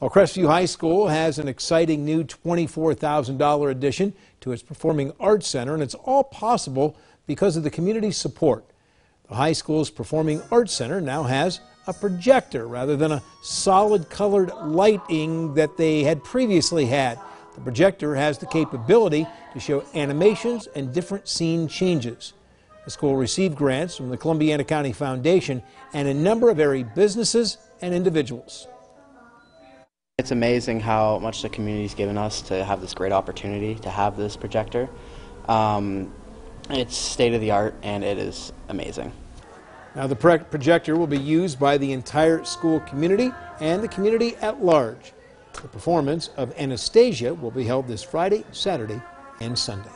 Well, Crestview High School has an exciting new $24,000 addition to its Performing Arts Center, and it's all possible because of the community's support. The high school's Performing Arts Center now has a projector rather than a solid colored lighting that they had previously had. The projector has the capability to show animations and different scene changes. The school received grants from the Columbiana County Foundation and a number of area businesses and individuals. It's amazing how much the community's given us to have this great opportunity to have this projector. It's state-of-the-art and it is amazing. Now the projector will be used by the entire school community and the community at large. The performance of Anastasia will be held this Friday, Saturday, and Sunday.